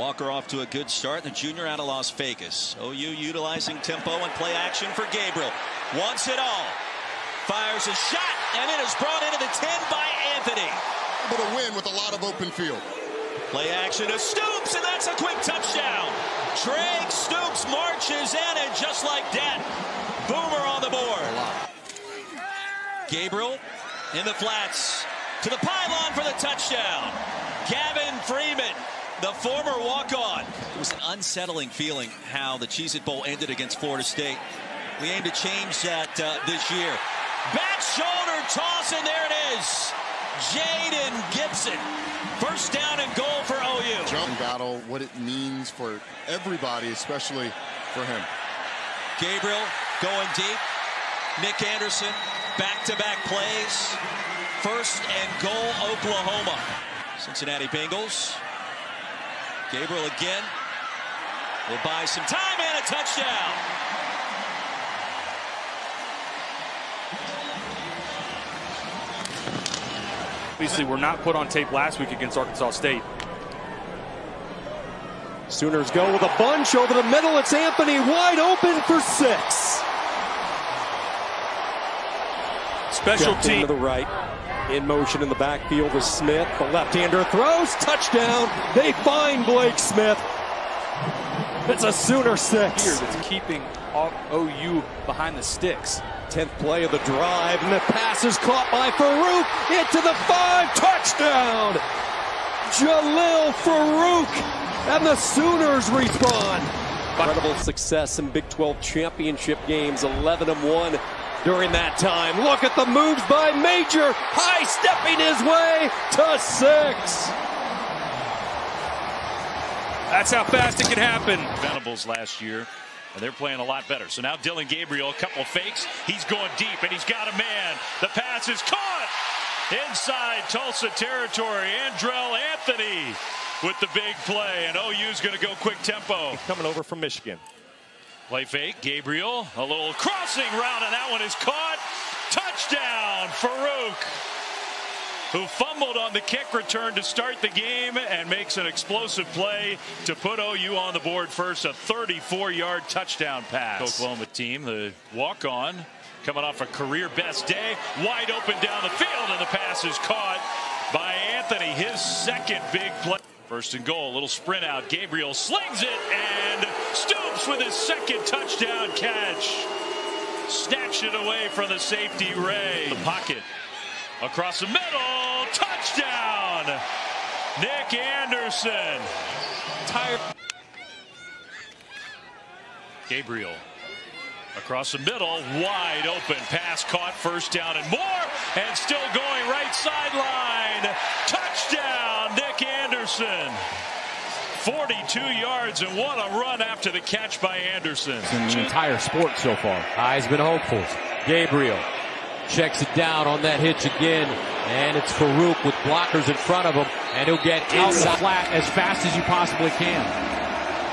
Walker off to a good start, the junior out of Las Vegas. OU utilizing tempo and play action for Gabriel. Wants it all. Fires a shot, and it is brought into the 10 by Anthony. Able to win with a lot of open field. Play action to Stoops, and that's a quick touchdown. Drake Stoops marches in, and just like that, Boomer on the board. Gabriel in the flats to the pylon for the touchdown. Gavin Freeman, the former walk-on. It was an unsettling feeling how the Cheez-It Bowl ended against Florida State. We aim to change that this year. Back shoulder toss, and there it is. Jayden Gibson, first down and goal for OU. Jump battle, what it means for everybody, especially for him. Gabriel going deep. Nick Anderson, back-to-back plays. First and goal, Oklahoma. Cincinnati Bengals. Gabriel again will buy some time and a touchdown. Obviously, we're not put on tape last week against Arkansas State. Sooners go with a bunch over the middle. It's Anthony wide open for 6. Special team to the right. In motion in the backfield is Smith. The left-hander throws. Touchdown. They find Blake Smith. It's a Sooner 6. Here that's keeping OU behind the sticks. 10th play of the drive, and the pass is caught by Farooq. Into the 5. Touchdown. Jalil Farooq. And the Sooners respond. Incredible success in Big 12 championship games. 11-1. During that time, look at the moves by Major, high stepping his way to 6. That's how fast it can happen. Venables last year, and they're playing a lot better. So now Dillon Gabriel, a couple of fakes. He's going deep, and he's got a man. The pass is caught inside Tulsa territory. Andrel Anthony with the big play, and OU's going to go quick tempo. Coming over from Michigan. Play fake, Gabriel, a little crossing route, and that one is caught. Touchdown, Farooq, who fumbled on the kick return to start the game and makes an explosive play to put OU on the board first, a 34-yard touchdown pass. Oklahoma team, the walk-on, coming off a career-best day, wide open down the field, and the pass is caught by Anthony, his second big play. First and goal, a little sprint out. Gabriel slings it, and Stoops with his second touchdown catch. Snatch it away from the safety, Ray. The pocket, across the middle, touchdown! Nick Anderson. Tired. Gabriel, across the middle, wide open. Pass caught, first down and more, and still going right sideline. Touchdown, Nick Anderson. 42 yards, and what a run after the catch by Anderson. In the entire sport so far. Heisman hopefuls. Gabriel checks it down on that hitch again, and it's Farooq with blockers in front of him, and he'll get inside flat as fast as you possibly can.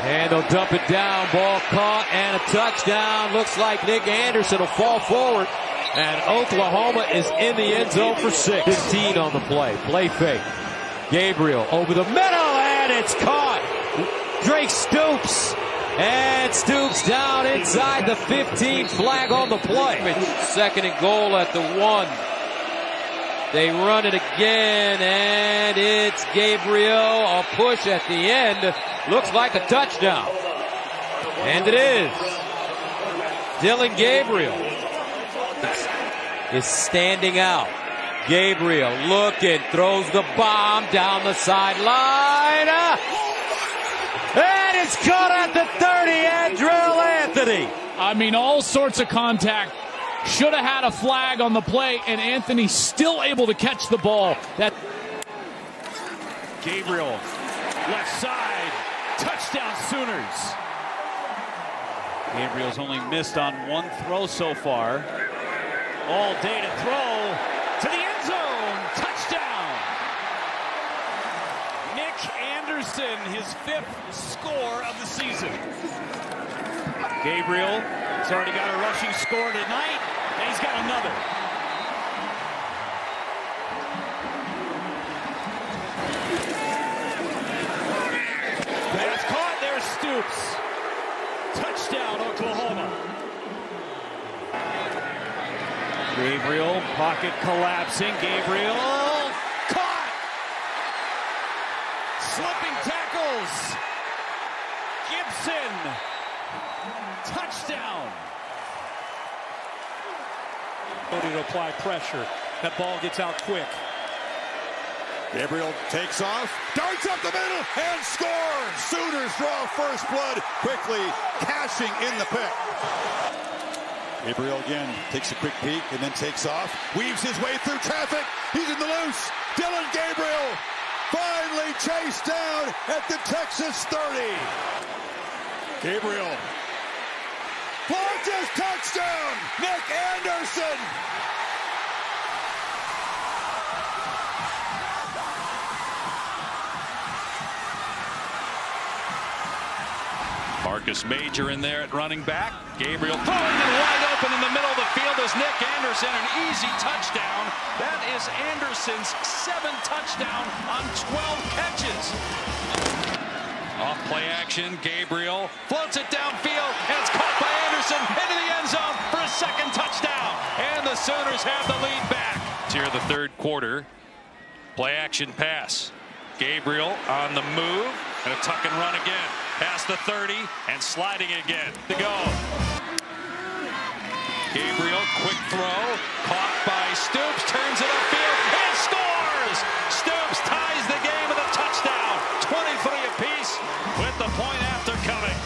And they'll dump it down, ball caught, and a touchdown. Looks like Nick Anderson will fall forward, and Oklahoma is in the end zone for 6. 15 on the play, play fake. Gabriel over the middle, and it's caught. Drake Stoops, and Stoops down inside the 15, flag on the play. Second and goal at the 1. They run it again, and it's Gabriel. A push at the end. Looks like a touchdown. And it is. Dillon Gabriel is standing out. Gabriel looking, throws the bomb down the sideline. And it's caught at the 30, Andrel Anthony. I mean, all sorts of contact. Should have had a flag on the play, and Anthony still able to catch the ball. That Gabriel, left side, touchdown Sooners. Gabriel's only missed on 1 throw so far. All day to throw to the end zone, touchdown. Nick Anderson, his 5th score of the season. Gabriel has already got a rushing score tonight. And he's got another. Stoops. Touchdown, Oklahoma. Gabriel, pocket collapsing. Gabriel, caught. Slipping tackles. Gibson. Touchdown. Ability to apply pressure. That ball gets out quick. Gabriel takes off, darts up the middle, and scores! Sooners draw first blood, quickly cashing in the pick. Gabriel again takes a quick peek and then takes off, weaves his way through traffic, he's in the loose. Dillon Gabriel finally chased down at the Texas 30. Gabriel blocks his touchdown, Nick Anderson! Marcus Major in there at running back. Gabriel throwing it wide open in the middle of the field is Nick Anderson. An easy touchdown. That is Anderson's 7th touchdown on 12 catches. Off play action. Gabriel floats it downfield. And it's caught by Anderson into the end zone for a 2nd touchdown. And the Sooners have the lead back. It's here the 3rd quarter. Play action pass. Gabriel on the move. And a tuck and run again. Past the 30 and sliding again to go. Gabriel, quick throw, caught by Stoops, turns it upfield and scores! Stoops ties the game with a touchdown, 23 apiece with the point after coming.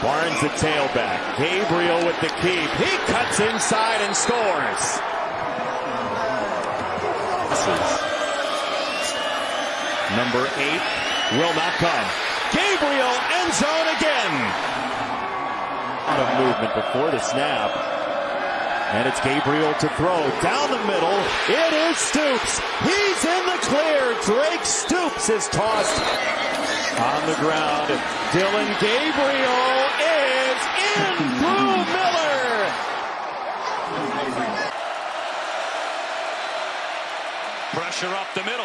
Barnes the tailback, Gabriel with the keep, he cuts inside and scores. Number 8 will not come. Gabriel end zone again. A lot of movement before the snap. And it's Gabriel to throw. Down the middle, it is Stoops. He's in the clear. Drake Stoops is tossed on the ground. Dillon Gabriel is in through Miller. Pressure up the middle.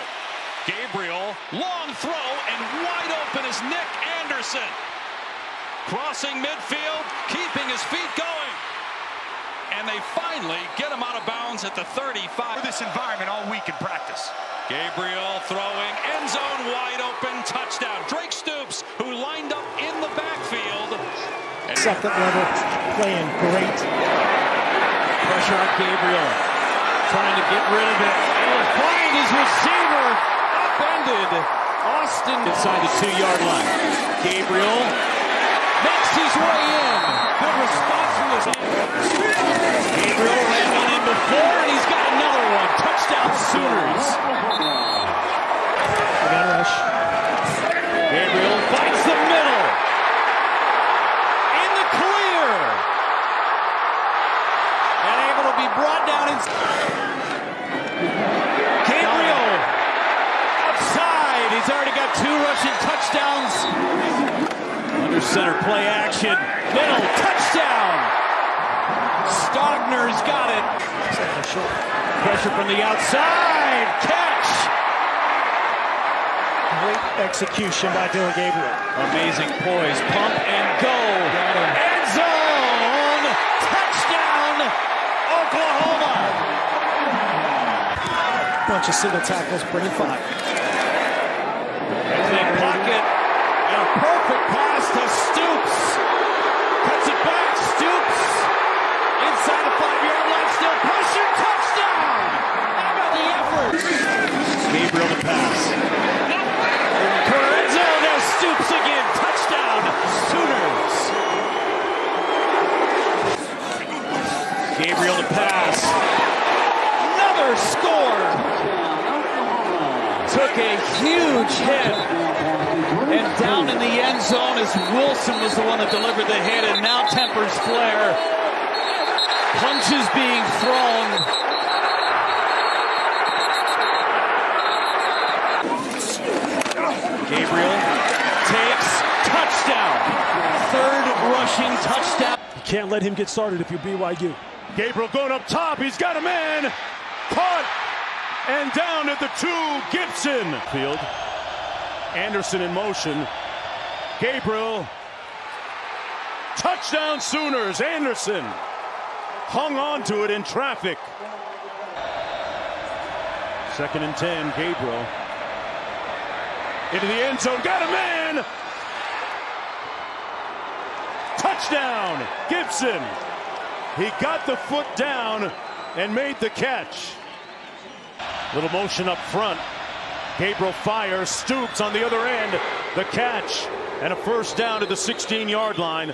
Gabriel, long throw, and wide open is Nick Anderson. Crossing midfield, keeping his feet going. And they finally get him out of bounds at the 35. This environment all week in practice. Gabriel throwing, end zone wide open, touchdown. Drake Stoops, who lined up in the backfield. And 2nd level, playing great. Pressure on Gabriel, trying to get rid of it. And he'll find his receiver. Austin inside the 2-yard line. Gabriel makes his way in. Good response from this. Gabriel ran on him before, and he's got another one. Touchdown Sooners. Rush. Gabriel bites the middle. In the clear. And able to be brought down inside. He's already got 2 rushing touchdowns. Under center play action. Middle touchdown. Stockner's got it. Pressure from the outside. Catch. Great execution by Dillon Gabriel. Amazing poise. Pump and go. End zone. Touchdown. Oklahoma. Bunch of single tackles. Bring it 5. Pocket, and a perfect pass to Stoops. Cuts it back, Stoops. Inside the 5-yard line, still pressure, touchdown! How about the effort? Gabriel to pass. Lorenzo, now Stoops again, touchdown, Sooners. Gabriel to pass. Another score! Took a huge hit, and down in the end zone as Wilson was the one that delivered the hit, and now tempers flare. Punches being thrown. Gabriel takes touchdown. 3rd rushing touchdown. You can't let him get started if you're BYU. Gabriel going up top, he's got a man. Caught. And down at the 2, Gibson. Field. Anderson in motion. Gabriel. Touchdown Sooners. Anderson hung on to it in traffic. Second and 10. Gabriel. Into the end zone. Got a man. Touchdown Gibson. He got the foot down and made the catch. Little motion up front. Gabriel fires. Stoops on the other end. The catch and a first down to the 16-yard line.